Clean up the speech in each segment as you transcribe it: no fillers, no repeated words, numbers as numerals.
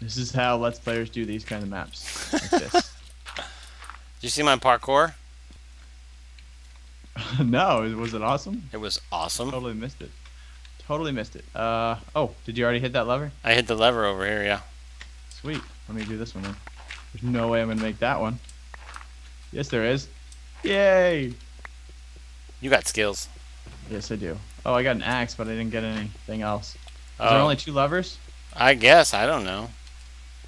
This is how Let's Players do these kind of maps. Like this. Did you see my parkour? No. Was it awesome? It was awesome. Totally missed it. Totally missed it. Oh, did you already hit that lever? I hit the lever over here, yeah. Sweet. Let me do this one then. There's no way I'm going to make that one. Yes, there is. Yay! You got skills. Yes, I do. Oh, I got an axe, but I didn't get anything else. Is there only two levers? I guess. I don't know.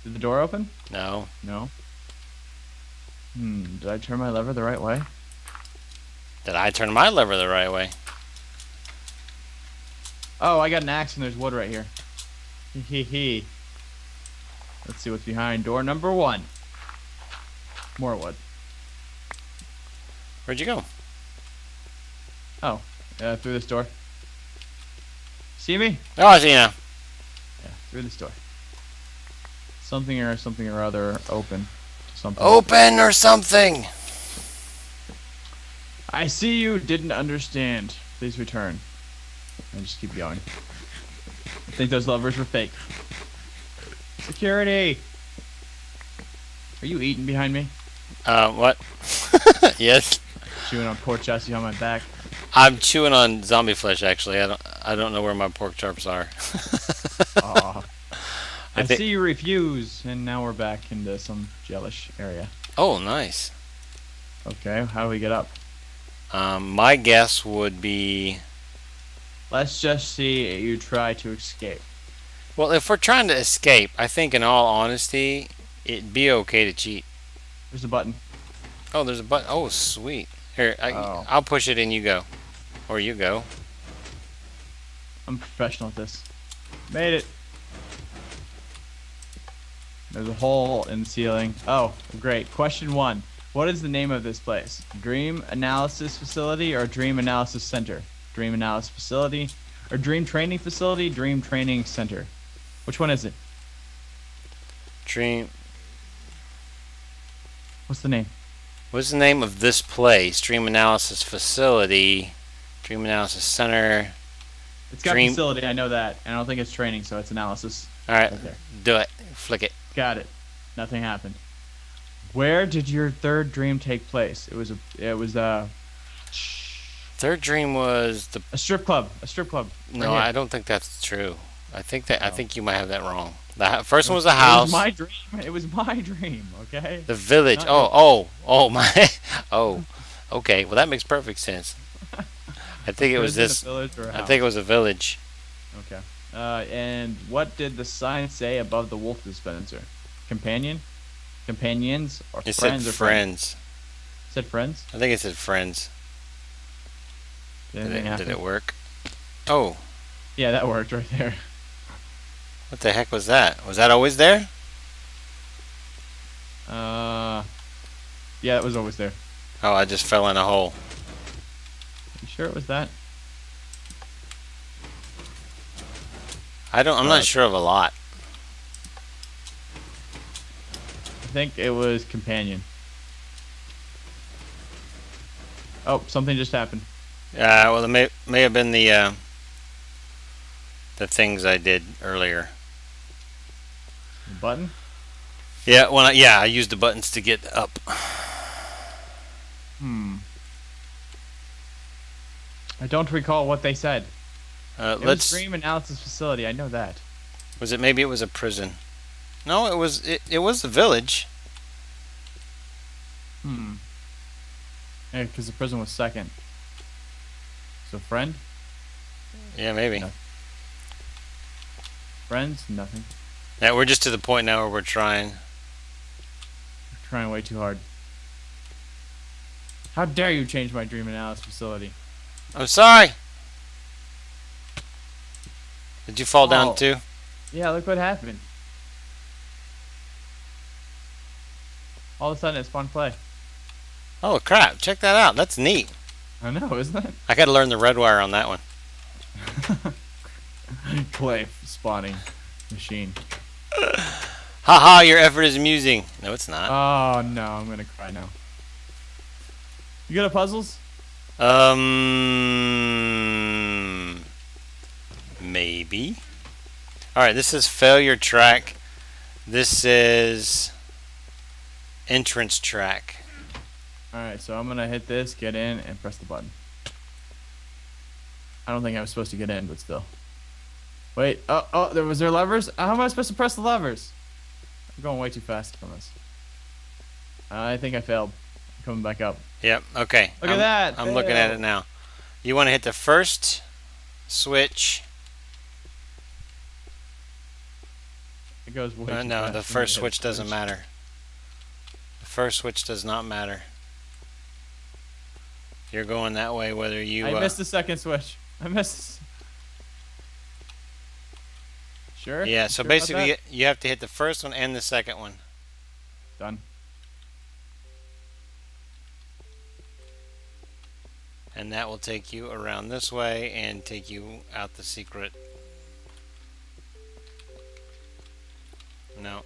Did the door open? No. No? Hmm. Did I turn my lever the right way? Did I turn my lever the right way? Oh, I got an axe and there's wood right here. Hee. Let's see what's behind door number one. More wood. Where'd you go? Oh, through this door. See me? Oh, I see you now. Yeah, through this door. Something or other open. Something. Open or something! I see you didn't understand. Please return. And just keep going. I think those levers were fake. Security! Are you eating behind me? What? Yes. Chewing on pork chassis on my back. I'm chewing on zombie flesh, actually. I don't know where my pork chops are. Oh. I see you refuse, and now we're back into some gelish area. Oh, nice. Okay, how do we get up? My guess would be... Let's just see if you try to escape. Well, if we're trying to escape, I think in all honesty, it'd be okay to cheat. There's a button. Oh, there's a button. Oh, sweet. Here, I'll push it and you go. Or you go. I'm professional at this. Made it. There's a hole in the ceiling. Oh, great. Question one. What is the name of this place? Dream Analysis Facility or Dream Analysis Center? Dream Analysis Facility or Dream Training Facility, Dream Training Center. Which one is it? Dream. What's the name? What's the name of this place? Dream Analysis Facility, Dream Analysis Center. It's got Dream... facility, I know that. And I don't think it's training, so it's analysis. All right, right there. Do it. Flick it. Got it. Nothing happened. Where did your third dream take place? It was a Third dream was the a strip club. No, right, I don't think that's true. I think that I think you might have that wrong. The first one was the house. It was my dream. It was my dream. Okay. The village. Not oh my. Oh, okay. Well, that makes perfect sense. I think it was this. I think it was a village. Okay. And what did the sign say above the wolf dispenser? Companion, companions, or it friends? Said friends. It said friends. I think it said friends. Did it work? Oh. Yeah, that worked right there. What the heck was that? Was that always there? Yeah, it was always there. Oh, I just fell in a hole. You sure it was that? I'm not sure of a lot. I think it was companion. Oh, something just happened. Well, it may have been the things I did earlier. The button? Yeah, I used the buttons to get up. Hmm. I don't recall what they said. It was Dream Analysis Facility, I know that. Was it maybe it was a prison? No, it was a village. Hmm. Yeah, because the prison was second. So friend? Yeah, maybe. No. Friends? Nothing. Yeah, we're just to the point now where we're trying. We're trying way too hard. How dare you change my Dream Analysis Facility? I'm sorry! Did you fall down too? Yeah, look what happened. All of a sudden it spawned clay. Oh crap, check that out. That's neat. I know, isn't it? I gotta learn the red wire on that one. Clay spawning machine. Haha, your effort is amusing. No, it's not. Oh, no, I'm gonna cry now. You got a puzzles? Maybe. Alright, this is failure track This is entrance track. Alright, so I'm gonna hit this, get in, and press the button. I don't think I was supposed to get in, but still. Wait, there were levers? How am I supposed to press the levers? I'm going way too fast on this. I think I failed. I'm coming back up. Yep, okay. Look at that! I'm looking at it now. You wanna hit the first switch. It goes way too fast. No, the first switch doesn't matter. The first switch does not matter. You're going that way whether you... I missed the second switch. I missed... Sure? Yeah, so basically you have to hit the first one and the second one. Done. And that will take you around this way and take you out the secret. No.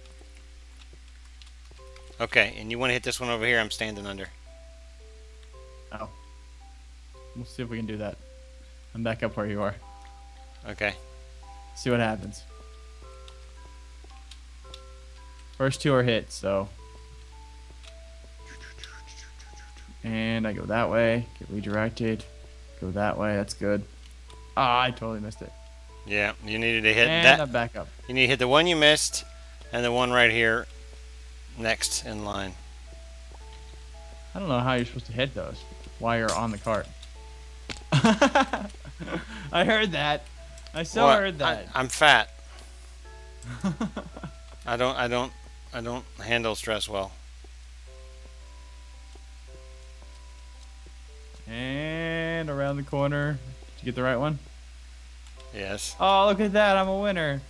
Okay, and you want to hit this one over here I'm standing under. Oh. We'll see if we can do that. I'm back up where you are. Okay. See what happens. First two are hit, so. And I go that way, get redirected, go that way, that's good. Ah, I totally missed it. Yeah, you needed to hit that. And I'm back up. You need to hit the one you missed and the one right here next in line. I don't know how you're supposed to hit those while you're on the cart. I heard that. I still heard that. I'm fat. I don't handle stress well. And around the corner. Did you get the right one? Yes. Oh, look at that. I'm a winner.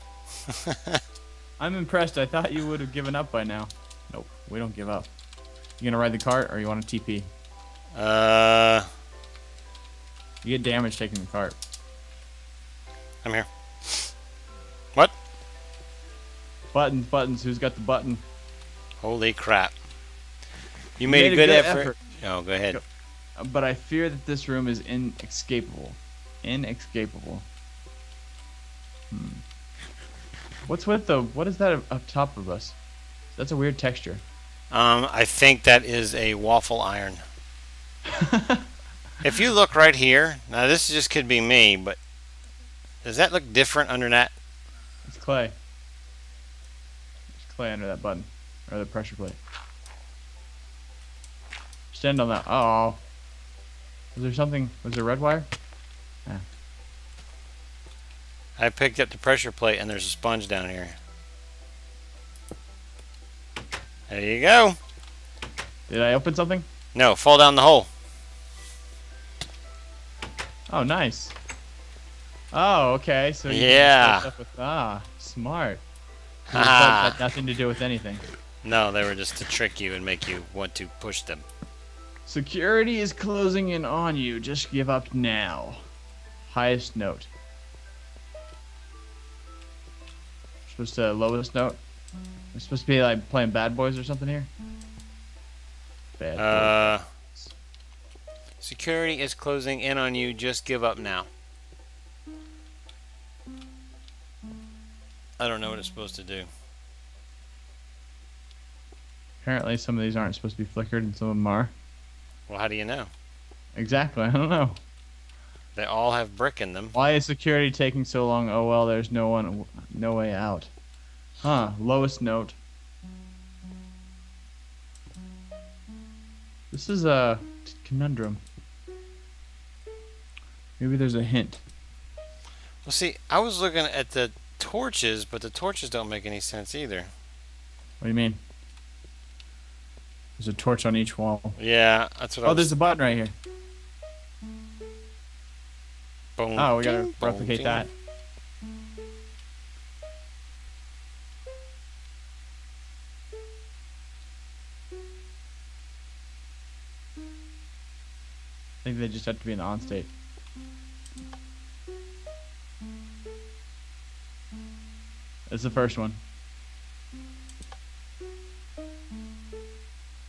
I'm impressed. I thought you would have given up by now. Nope. We don't give up. You gonna ride the cart or you want to TP? You get damage taking the cart. I'm here. What? Buttons, buttons. Who's got the button? Holy crap. You made a good effort. No, go ahead. But I fear that this room is inescapable. Inescapable. Hmm. What's with the... What is that up top of us? That's a weird texture. I think that is a waffle iron. If you look right here... Now, this just could be me, but... Does that look different under that? It's clay. There's clay under that button. Or the pressure plate. Stand on that. Oh. Was there something? Was there red wire? Yeah. I picked up the pressure plate and there's a sponge down here. There you go. Did I open something? No. Fall down the hole. Oh, nice. Oh, okay. So you smart. Had nothing to do with anything. No, they were just to trick you and make you want to push them. Security is closing in on you. Just give up now. Highest note. Supposed to lowest note. It's supposed to be like playing Bad Boys or something here. Bad Boys. Security is closing in on you. Just give up now. I don't know what it's supposed to do. Apparently some of these aren't supposed to be flickered and some of them are. Well, how do you know? Exactly, I don't know. They all have brick in them. Why is security taking so long? Oh well, there's no way out. Huh, lowest note. This is a conundrum. Maybe there's a hint. Well, see, I was looking at the torches, but the torches don't make any sense either. What do you mean? There's a torch on each wall. Yeah, that's what I was... there's a button right here. Boom, oh, we gotta replicate that. I think they just have to be in the on state. It's the first one.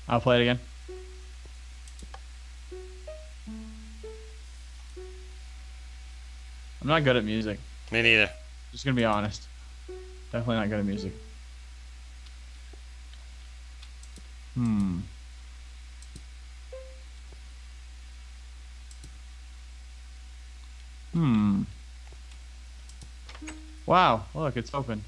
I'll play it again. I'm not good at music. Me neither. Just gonna be honest. Definitely not good at music. Wow, look, it's open.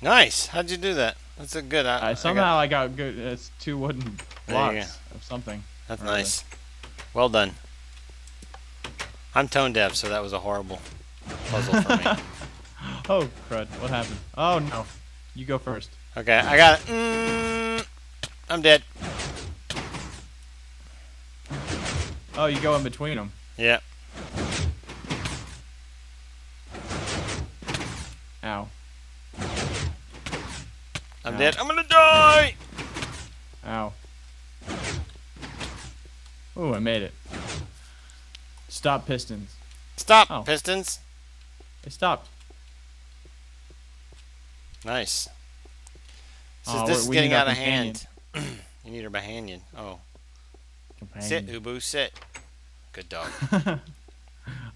Nice. How'd you do that? That's a good. Somehow I got good. It's two wooden blocks of something. That's nice. Well done. I'm tone deaf, so that was a horrible puzzle for me. Oh, crud. What happened? Oh, no. You go first. Okay, I got it. I'm dead. Oh, you go in between them. Yeah. Ow. I'm dead. I'm gonna die! Ow. Ooh, I made it. Stop pistons. Stop pistons. It stopped. Nice. This is getting out of hand. You need her companion. Oh. Companion. Sit, Ubu, sit. Good dog.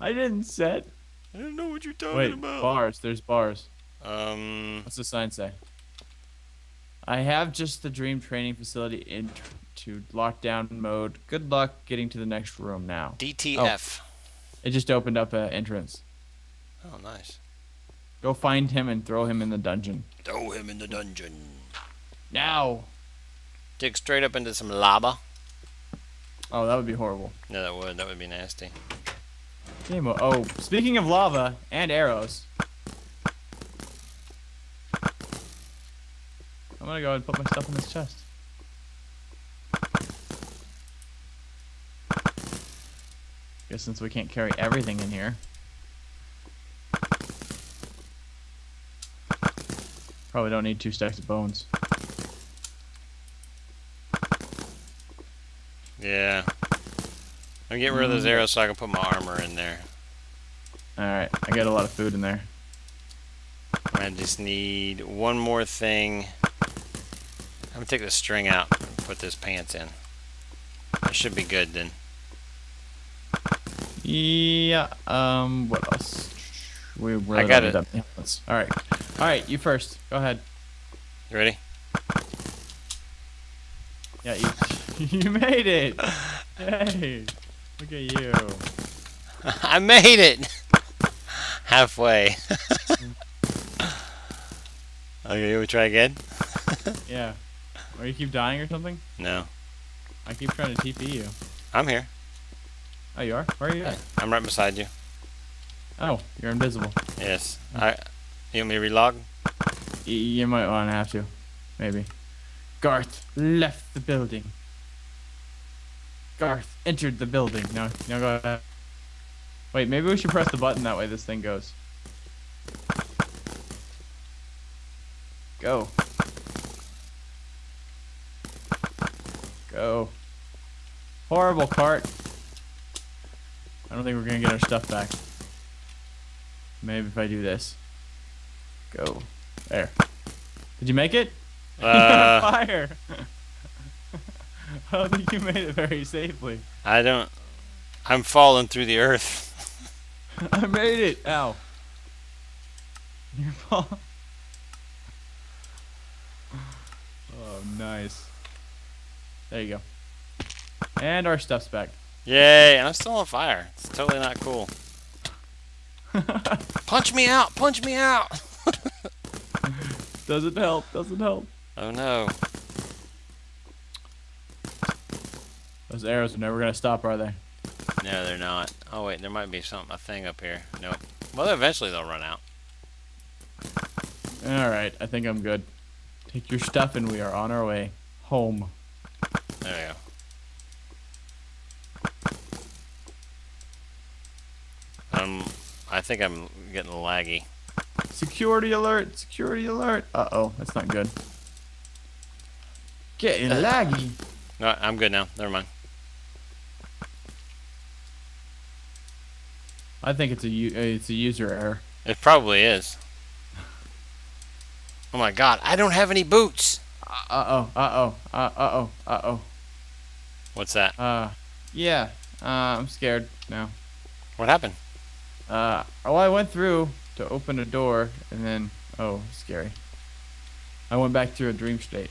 I didn't sit. I don't know what you're talking about. Bars. There's bars. What's the sign say? I have just the Dream Training Facility into lockdown mode. Good luck getting to the next room now. DTF. Oh, it just opened up an entrance. Oh, nice. Go find him and throw him in the dungeon. Throw him in the dungeon. Now. Dig straight up into some lava. Oh, that would be horrible. Yeah, that would. That would be nasty. Game over. Oh, speaking of lava and arrows. I'm gonna go ahead and put my stuff in this chest. Guess since we can't carry everything in here. Probably don't need 2 stacks of bones. Yeah. I'm getting rid of those arrows so I can put my armor in there. Alright, I got a lot of food in there. I just need one more thing. I'm gonna take this string out and put this pants in. That should be good then. Yeah, what else? We really ended up. Alright. Alright, you first. Go ahead. You ready? Yeah, you made it! Hey! Look at you. I made it! Halfway. Okay, we try again? Yeah. Or you keep dying or something? No. I keep trying to TP you. I'm here. Oh, you are? Where are you at? I'm right beside you. Oh, you're invisible. Yes. You want me to relog? You might want to have to. Maybe. Garth left the building. Garth entered the building. No, go ahead. Wait, maybe we should press the button that way this thing goes. Go. Go. Horrible cart. I don't think we're gonna get our stuff back. Maybe if I do this. Go. There. Did you make it? Fire! I don't think you made it very safely. I don't. I'm falling through the earth. I made it. Ow. You're falling. Oh, nice. There you go. And our stuff's back. Yay! And I'm still on fire. It's totally not cool. Punch me out! Punch me out! Doesn't help. Doesn't help. Oh no. Those arrows are never gonna stop, are they? No, they're not. Oh wait, there might be a thing up here. Nope. Well, eventually they'll run out. All right, I think I'm good. Take your stuff, and we are on our way home. There we go. I think I'm getting laggy. Security alert! Security alert! Uh-oh, that's not good. Getting laggy. No, I'm good now. Never mind. I think it's a user error. It probably is. Oh my God! I don't have any boots. Uh oh. What's that? Yeah. I'm scared now. What happened? Well, I went through to open a door and then, oh, scary. I went back through a dream state.